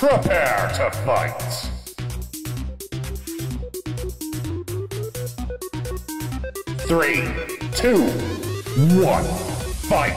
Prepare to fight! Three, two, one, fight!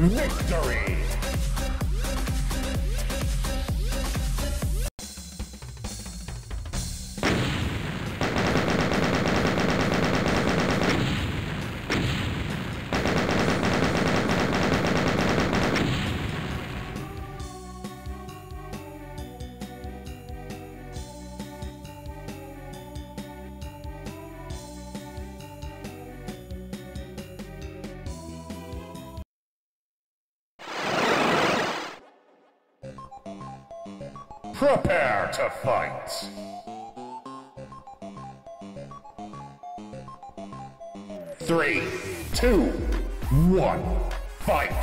Victory! Prepare to fight! Three, two, one, fight!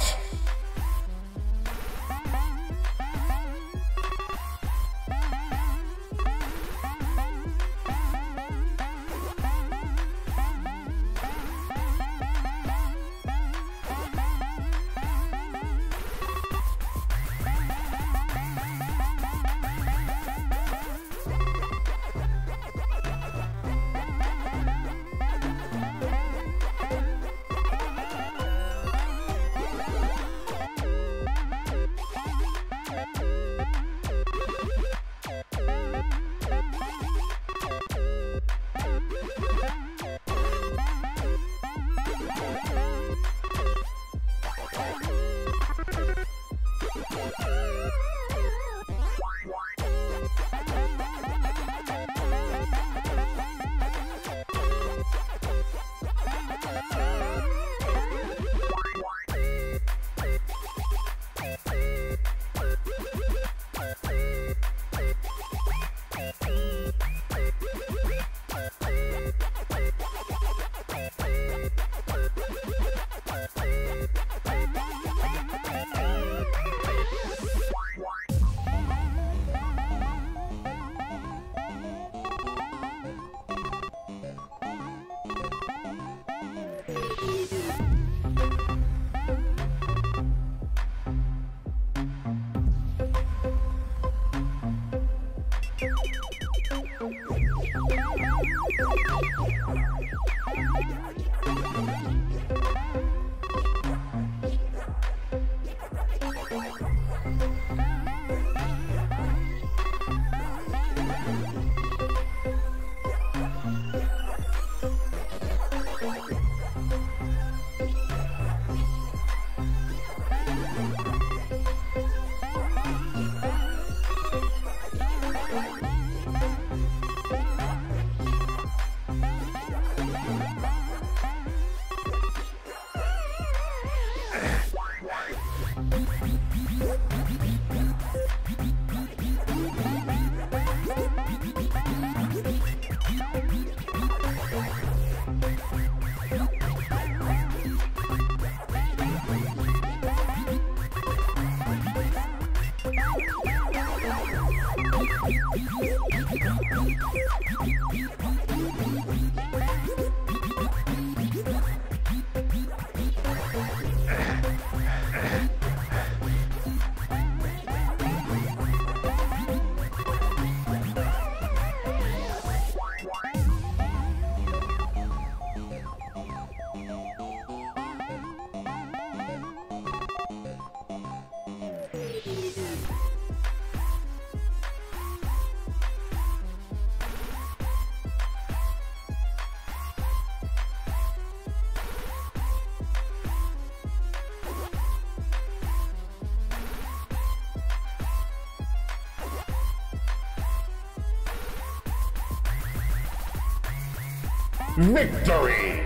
Victory!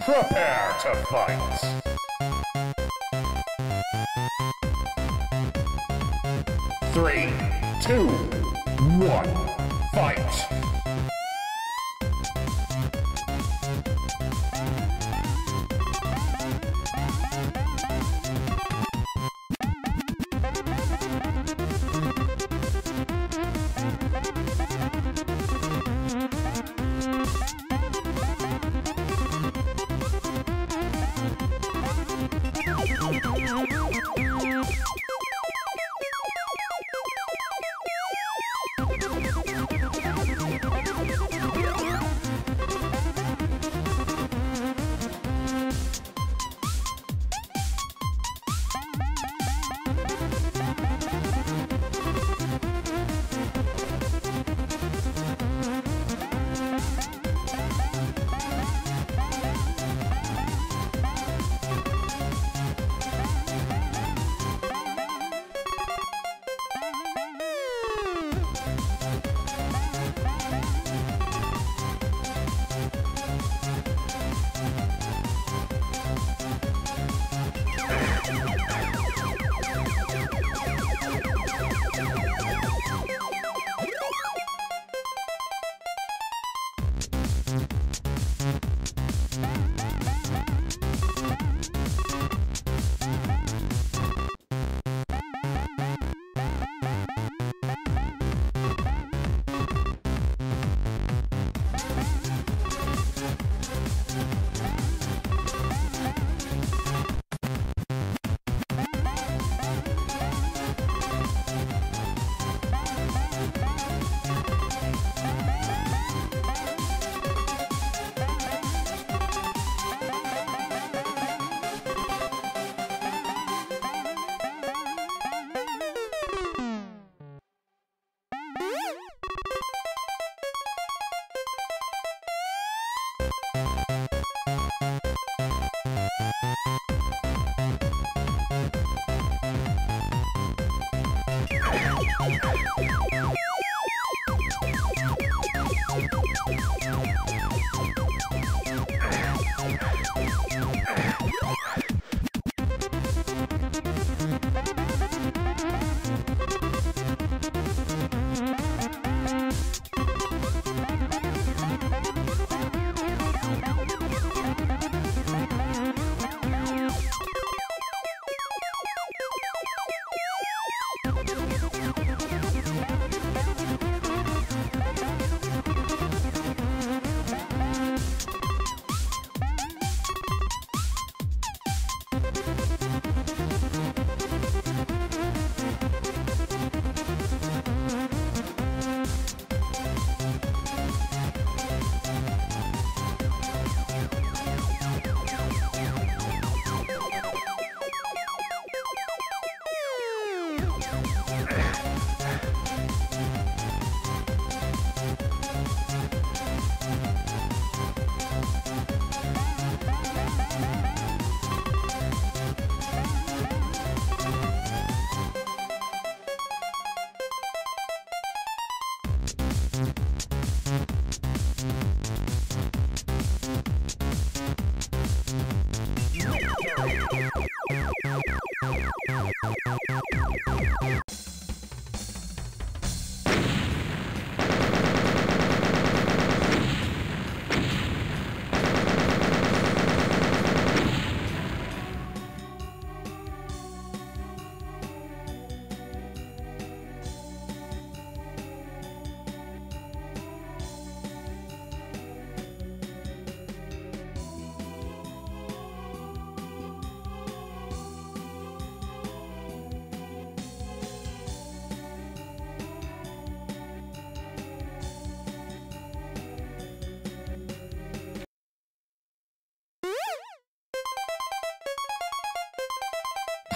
Prepare to fight! Three, two, one, fight!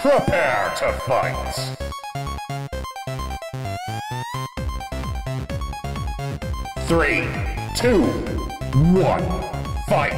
Prepare to fight! Three, two, one, fight!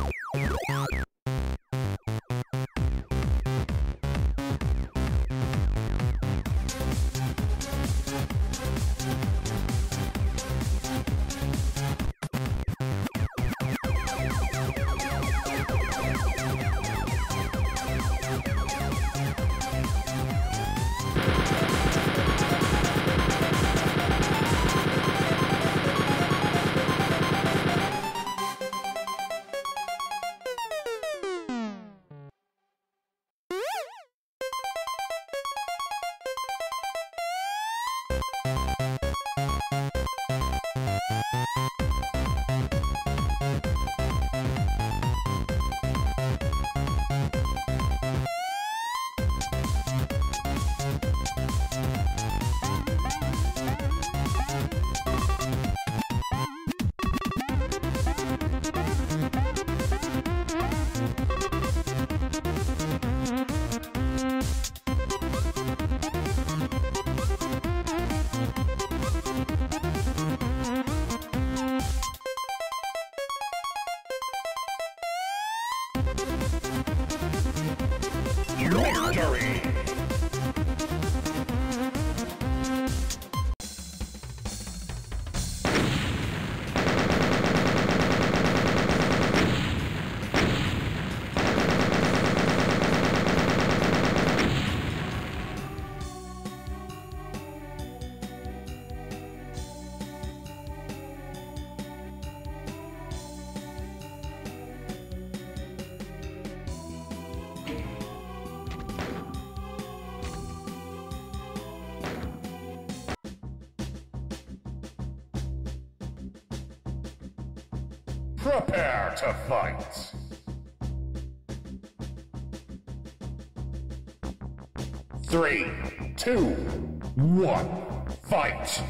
Prepare to fight! Three, two, one, fight!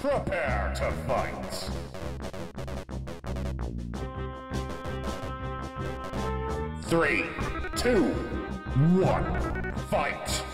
Prepare to fight! Three, two, one, fight!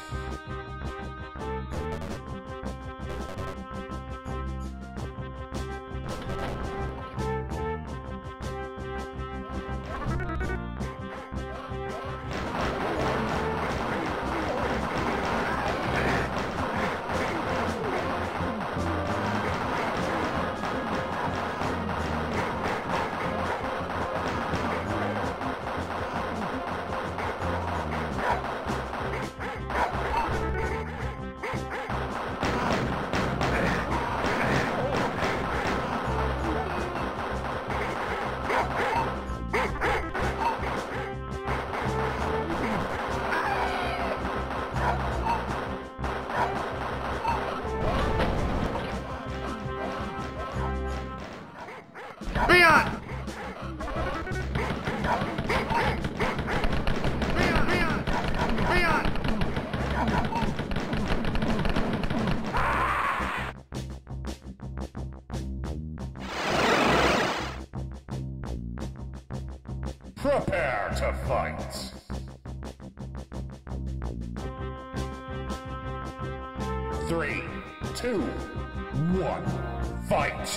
clients. Three, two, one, fight!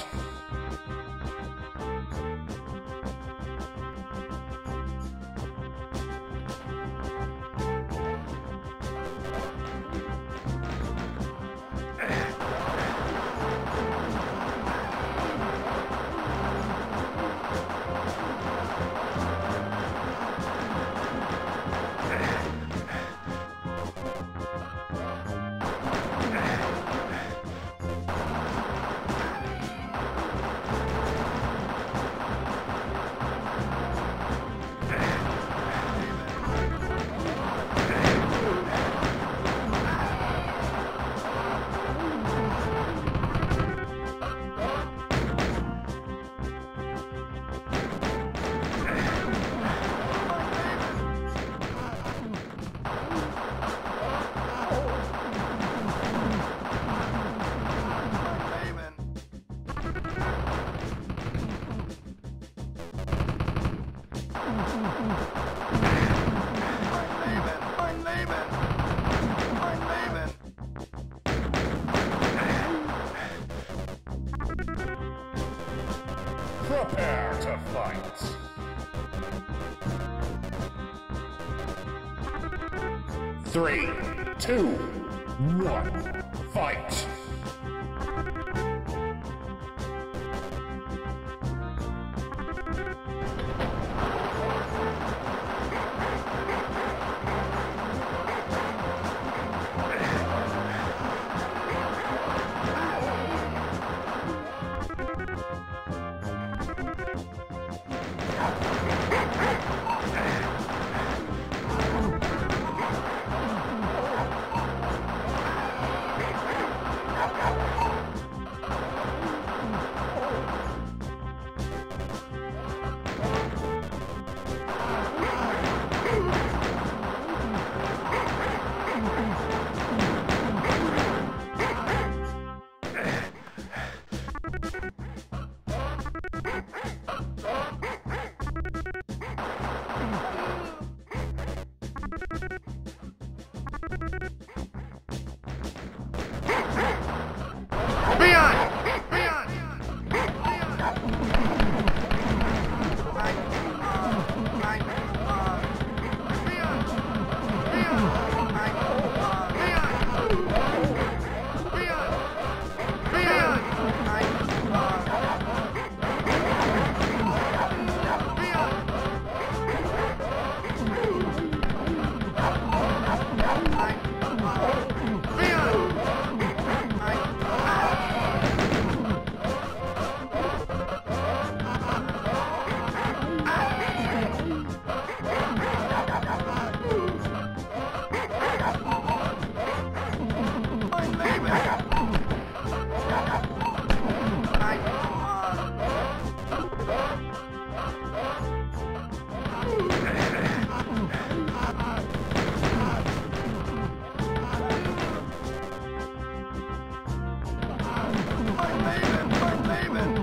Prepare to fight! Three, two, one,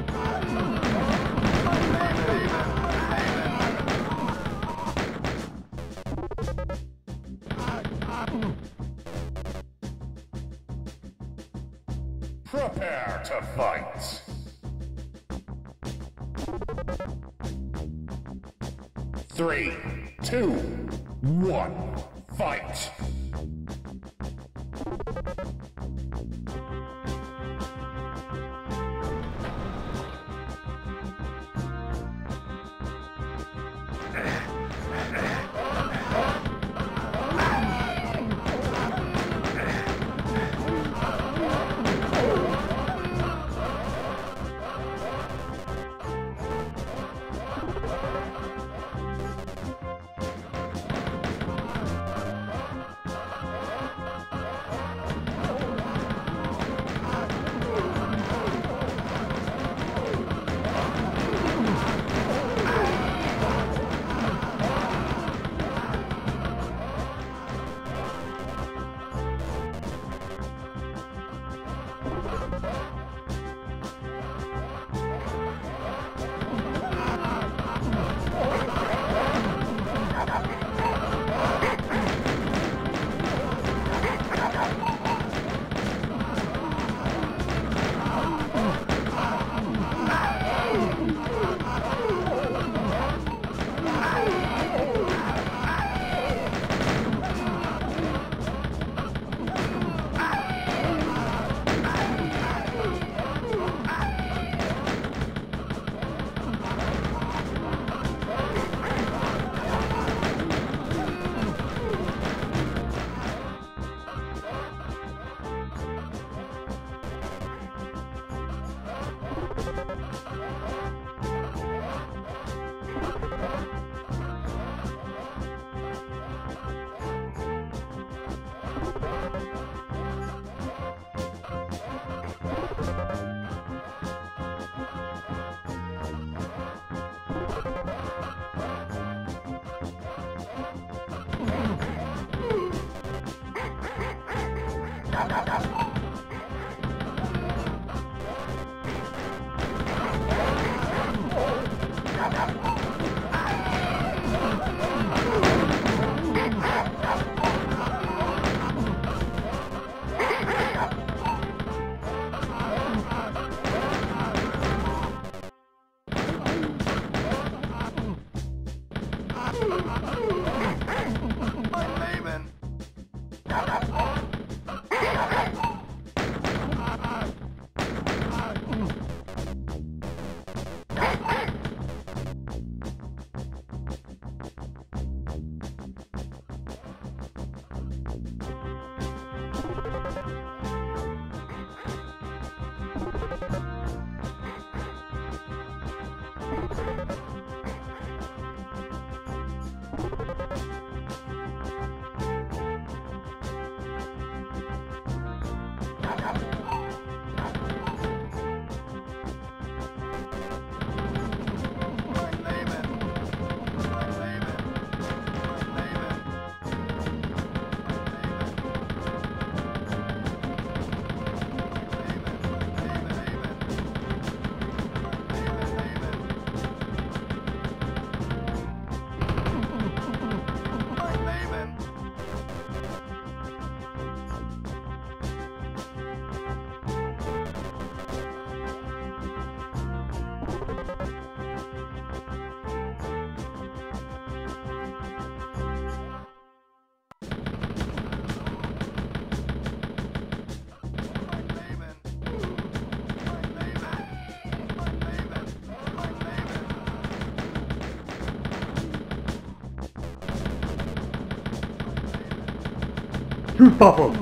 fight! Prepare to fight! Three, two, one, fight! You papa!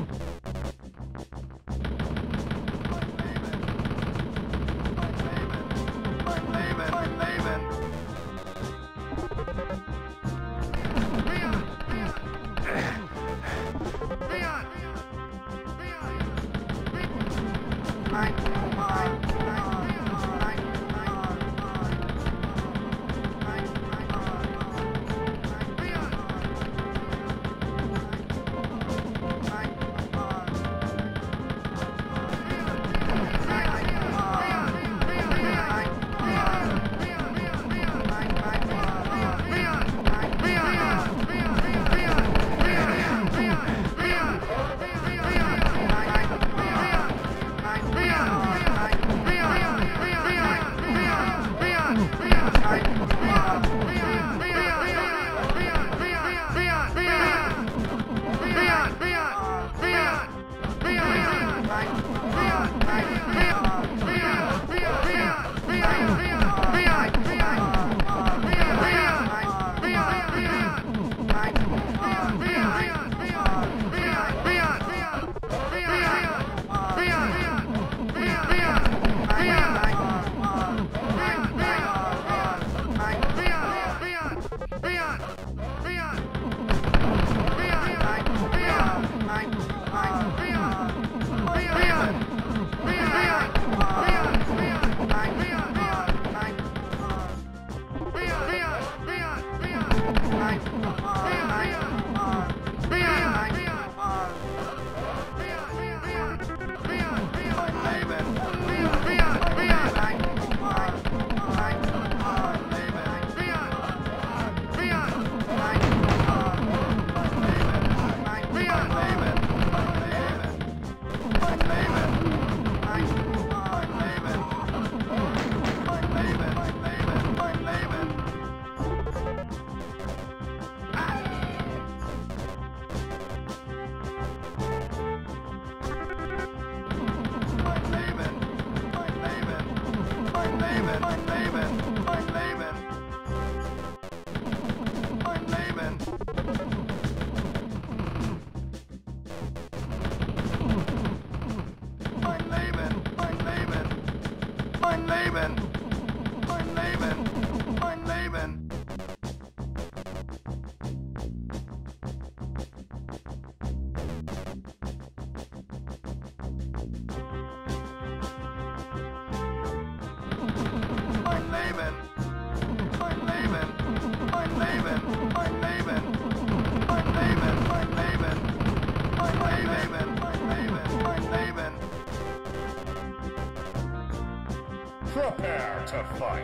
to fight.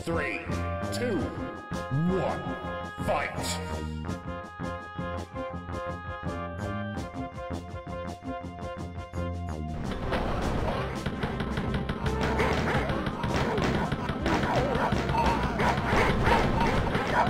3, 2, 1, fight! Prepare to fight!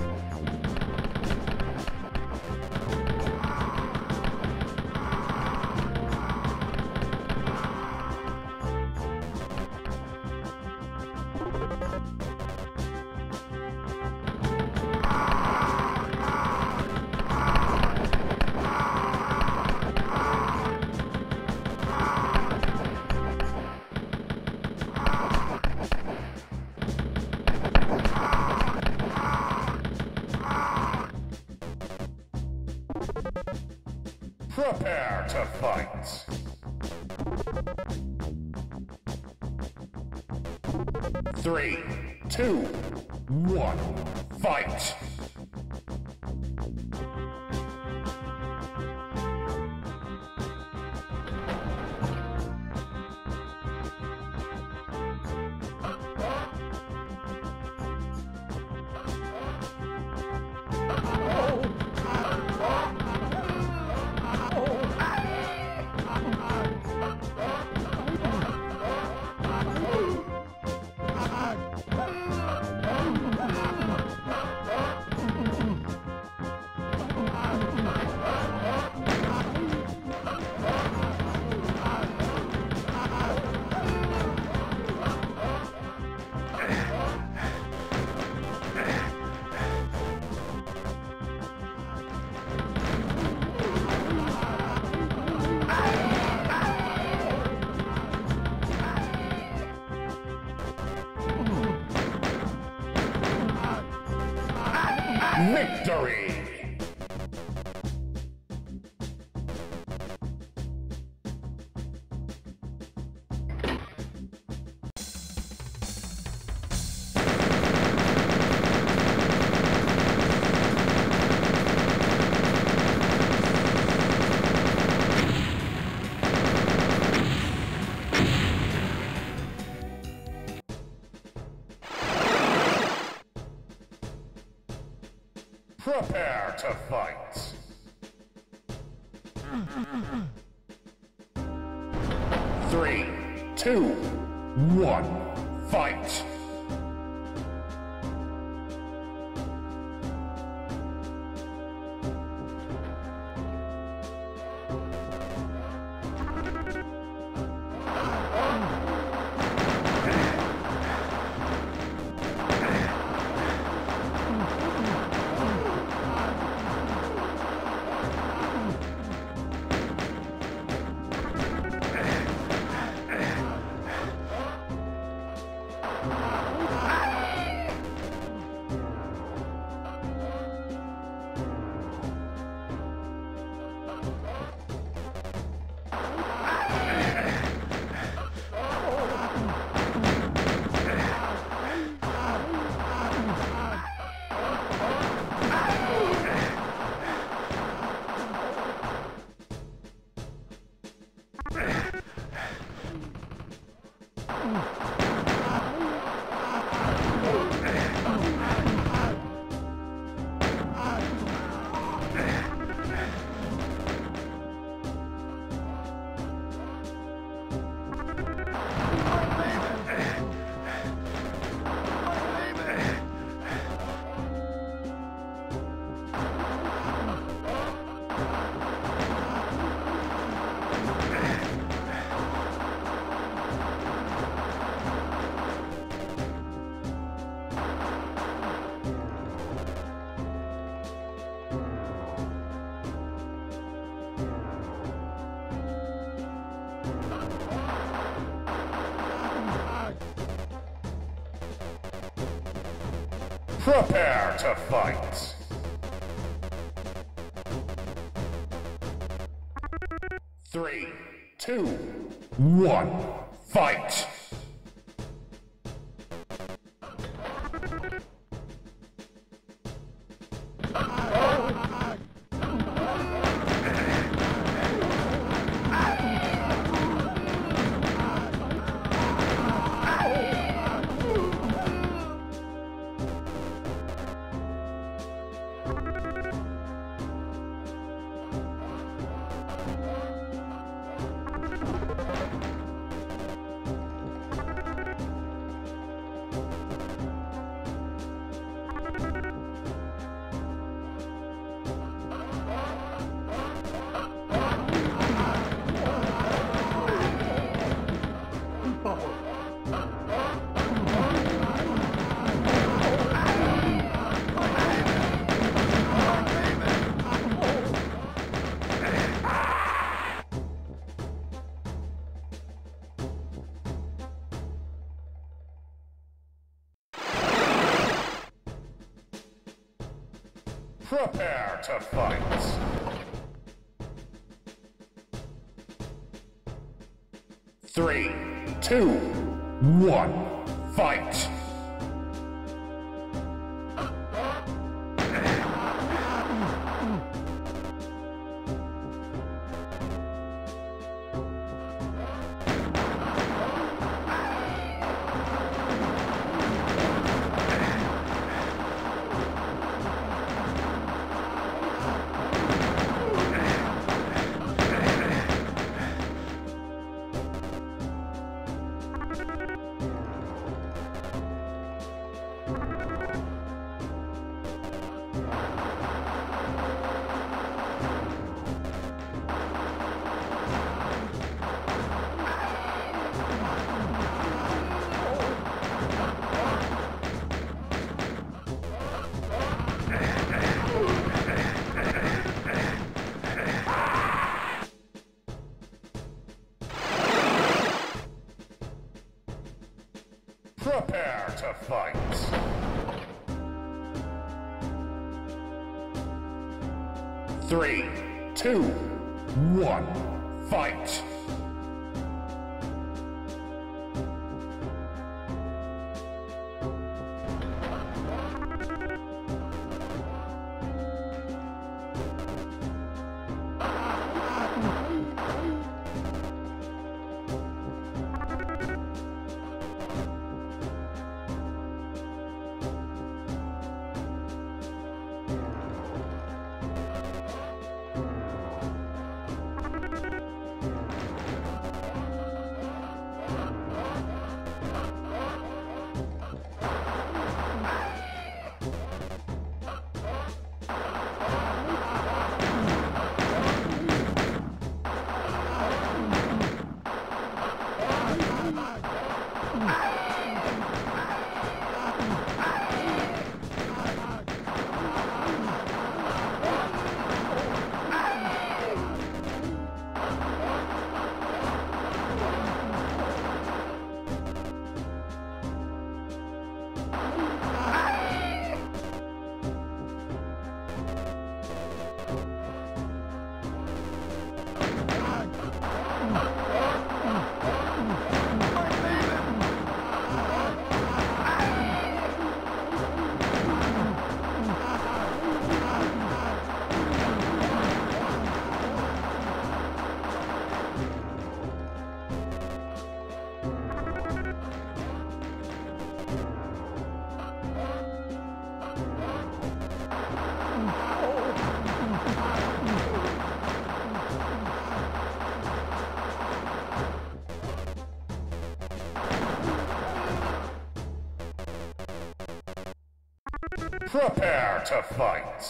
3, 2, 1, fight! Prepare to fight! 3, 2, 1, fight! 啊 Prepare to fight! Three, two, one, fight! Prepare to fight. Three, two, one, fight. Prepare to fight. Three, two, one, fight. Prepare to fight!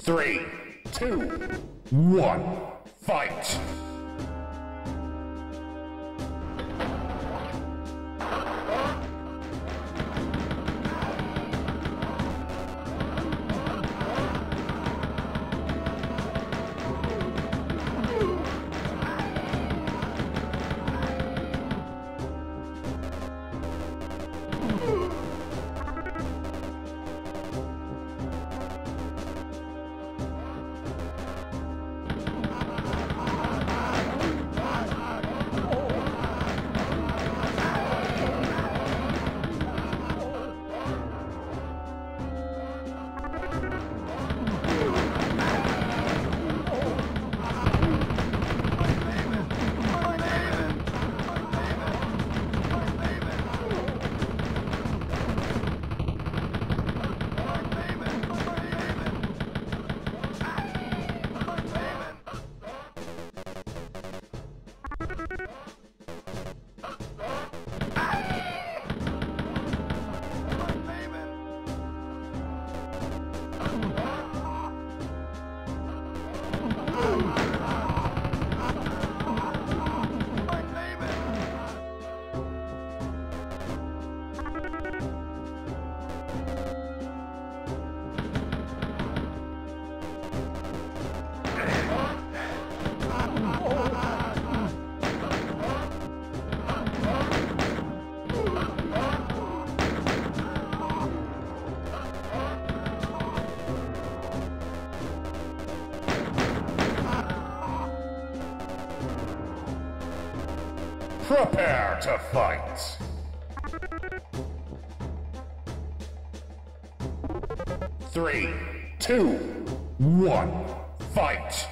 Three, two, one, fight! Prepare to fight! Three, two, one, fight!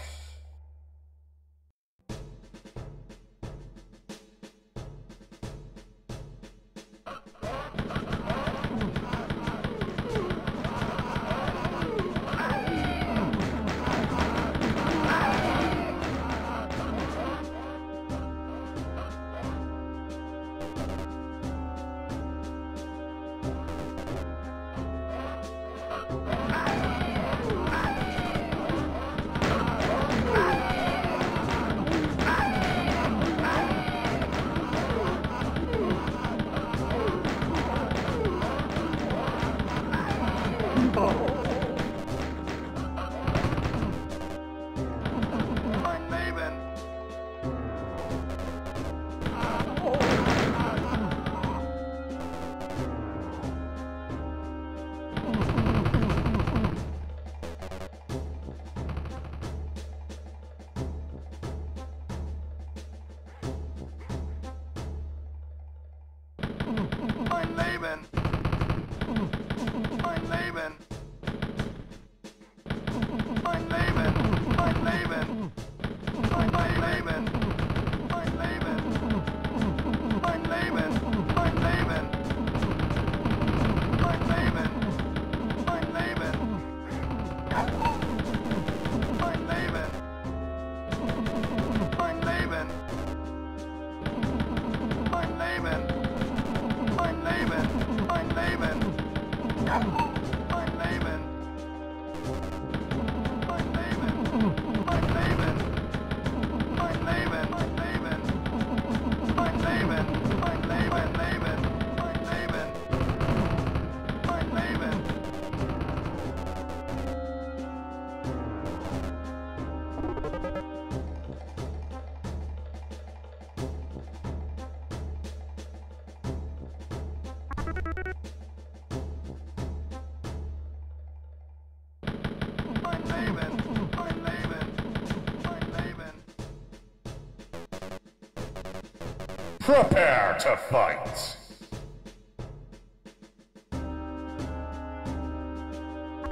Prepare to fight!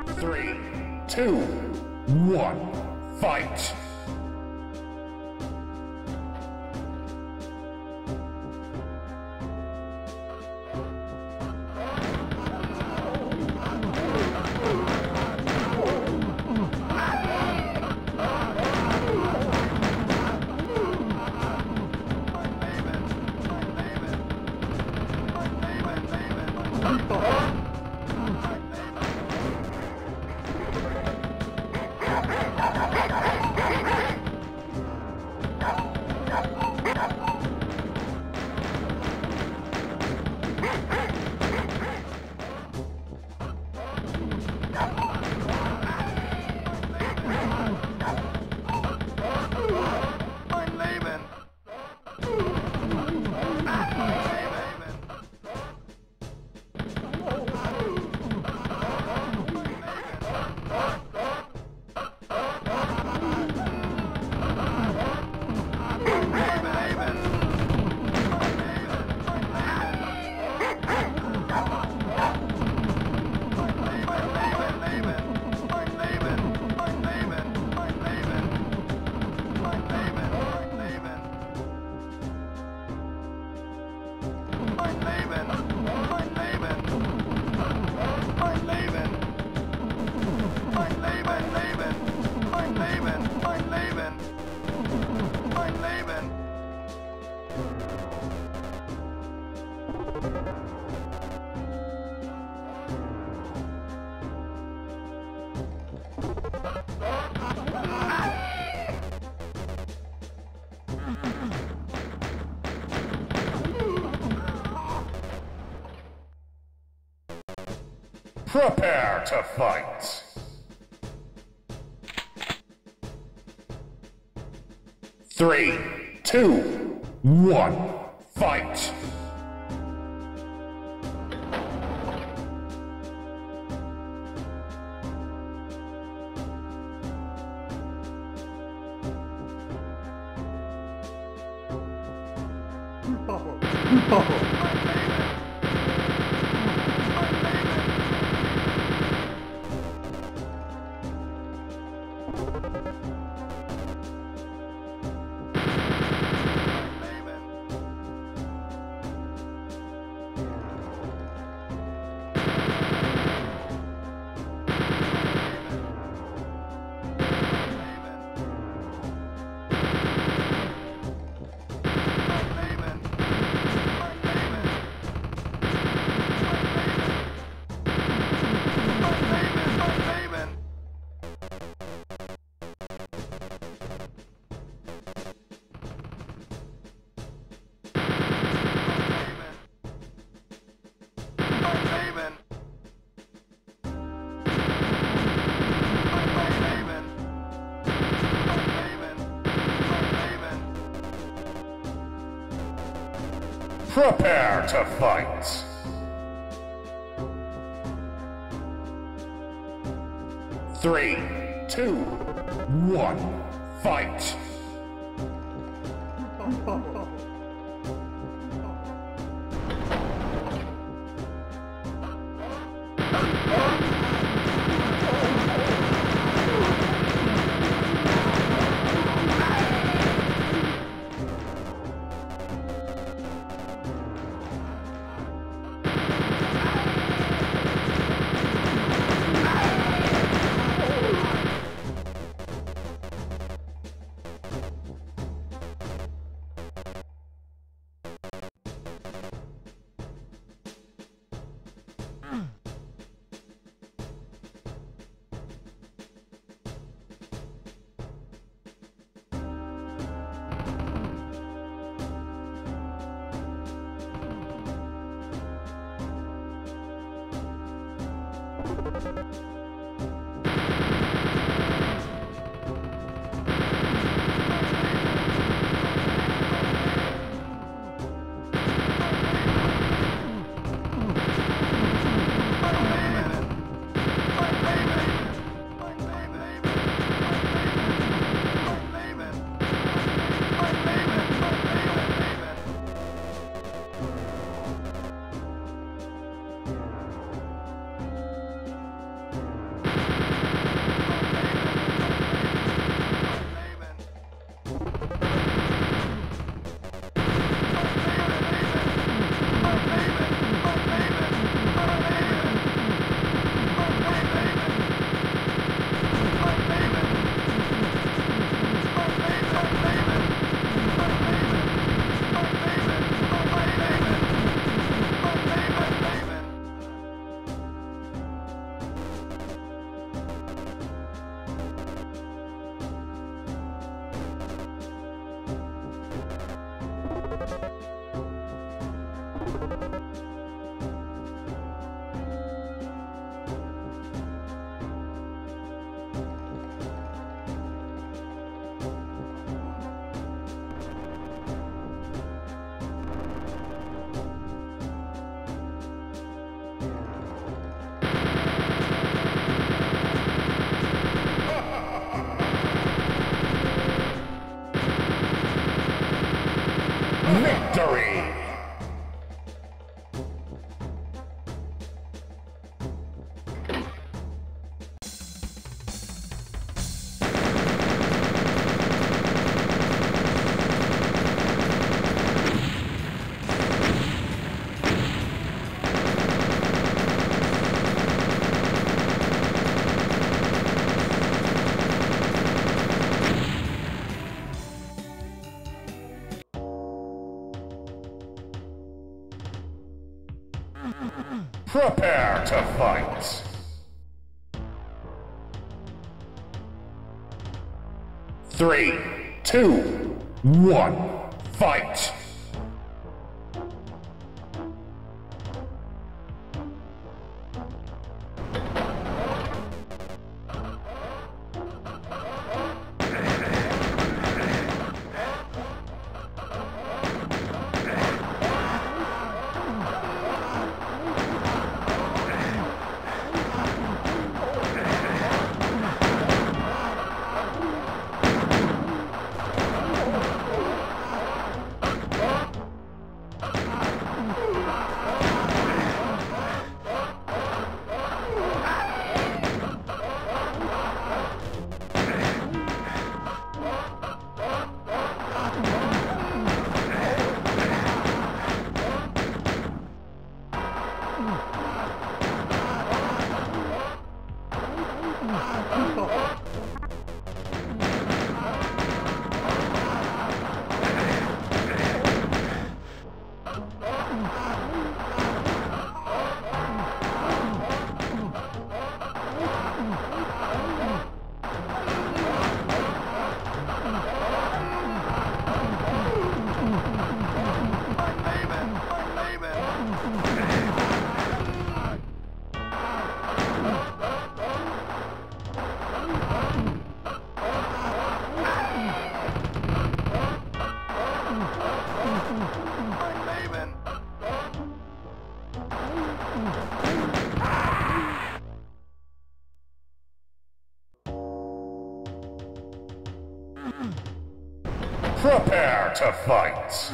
Three, two, one, fight! Prepare to fight! Three, two, one, fight! No. Prepare to fight! Three, two, one, fight! Victory! Prepare to fight! Three, two, one, fight! Prepare to fight!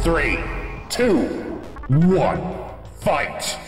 Three, two, one, fight!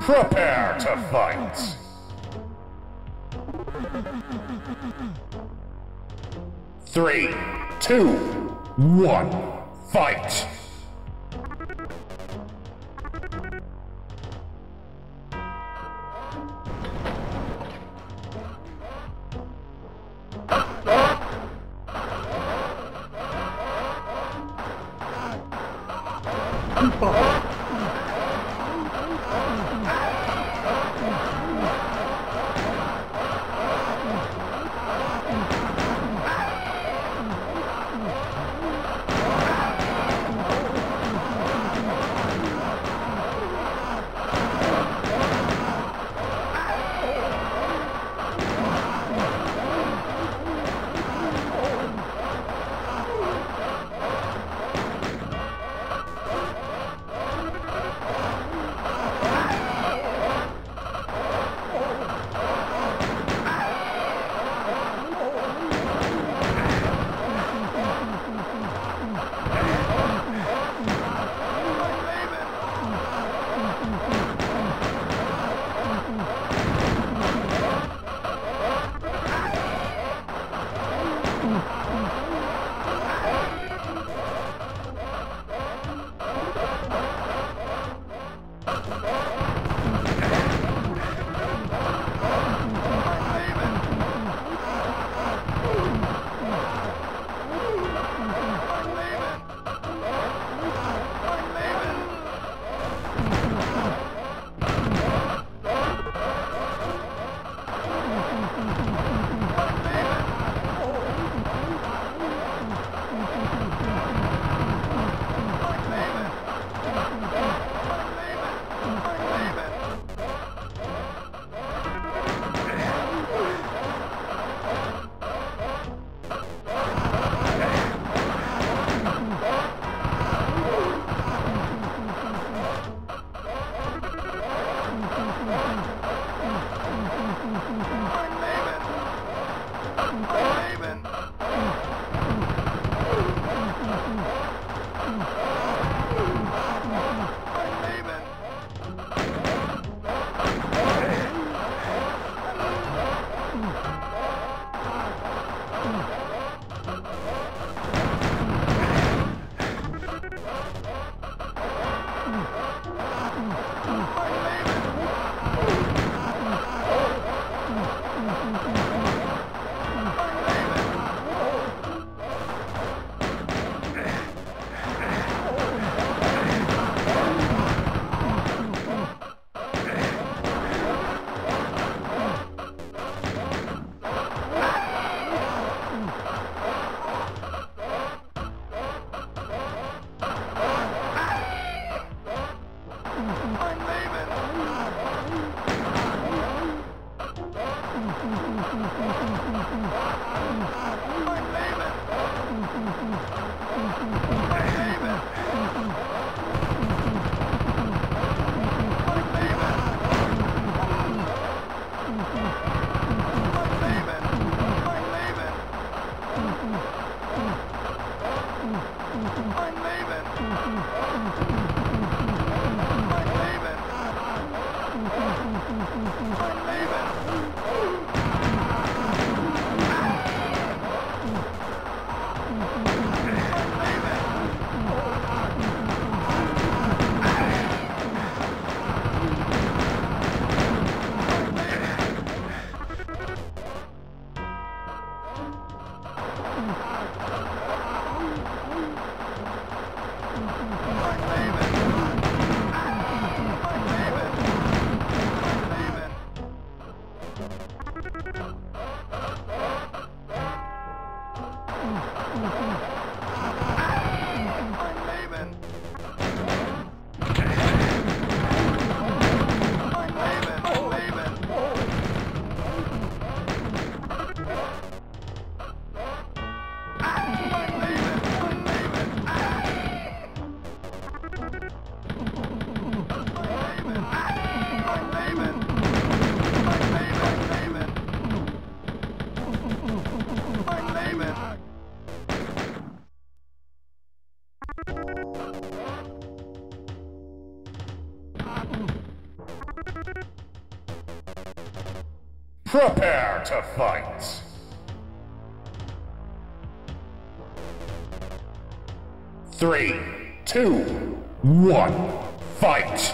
Prepare to fight! Three, two, one, fight! Prepare to fight! Three, two, one, fight!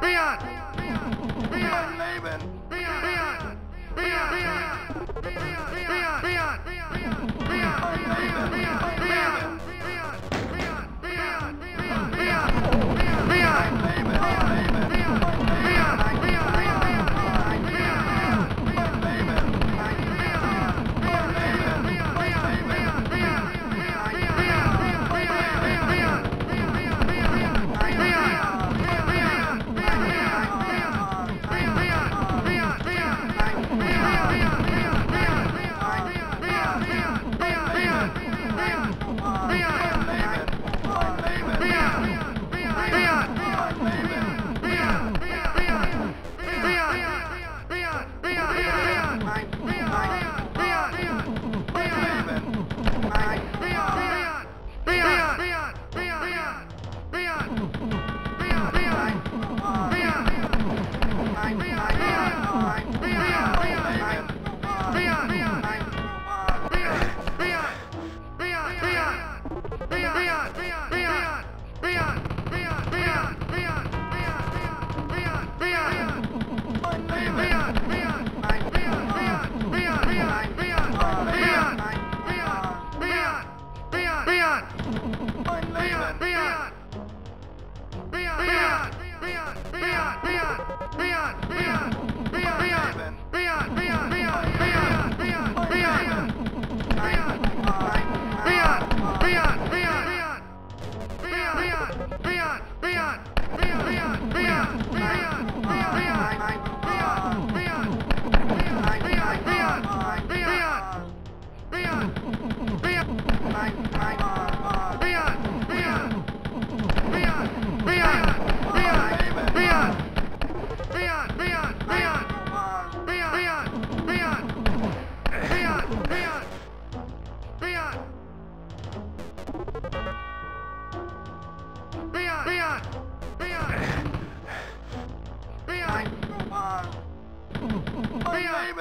Beyond!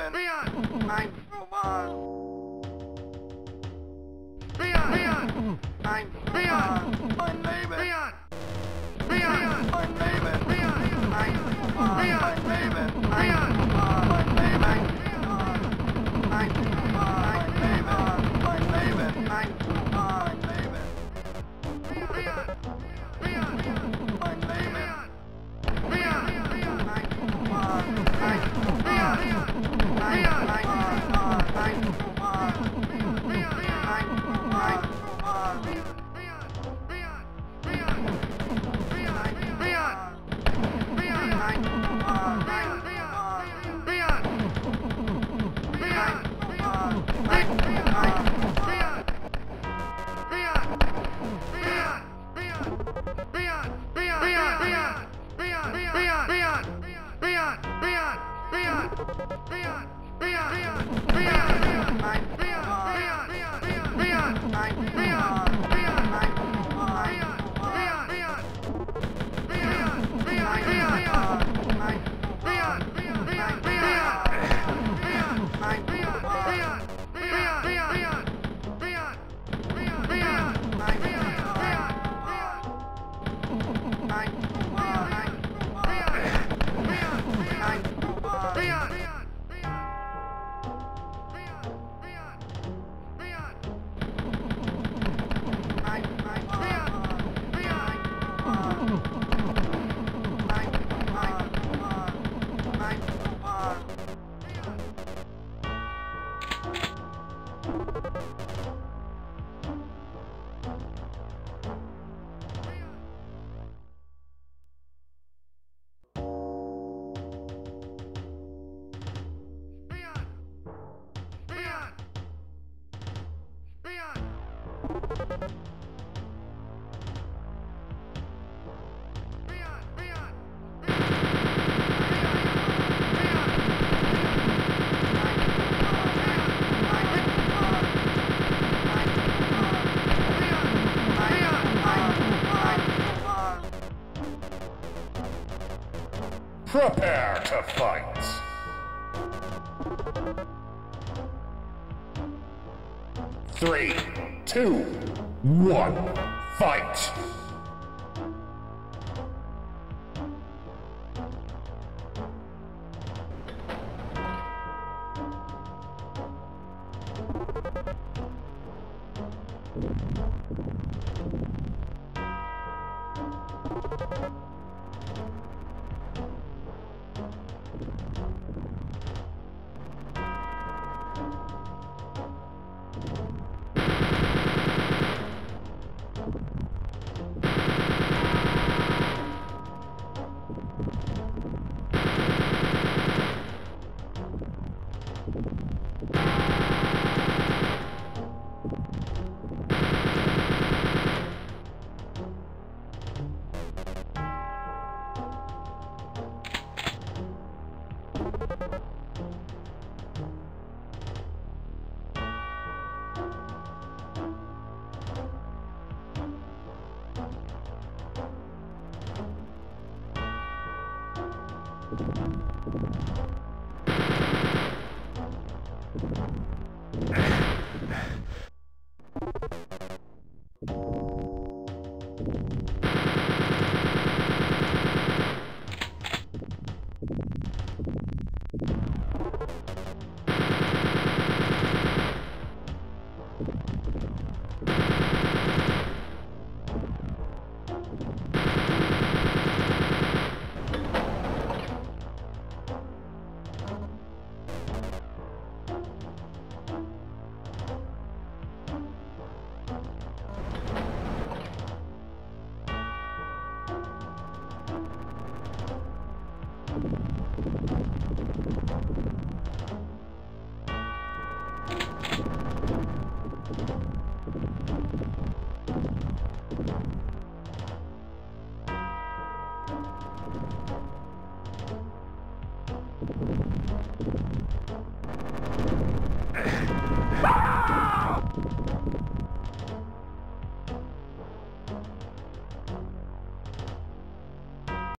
Robin. Leon, I'm Robin. Leon, Leon, I'm Leon. I'm Laban. Leon, Leon, I'm Laban. Leon, I'm Laban. Leon, I'm Laban. I'm Laban. I'm Laban. I'm Laban. Leon, Leon, I'm Laban. Prepare to fight! Three, two, one, fight!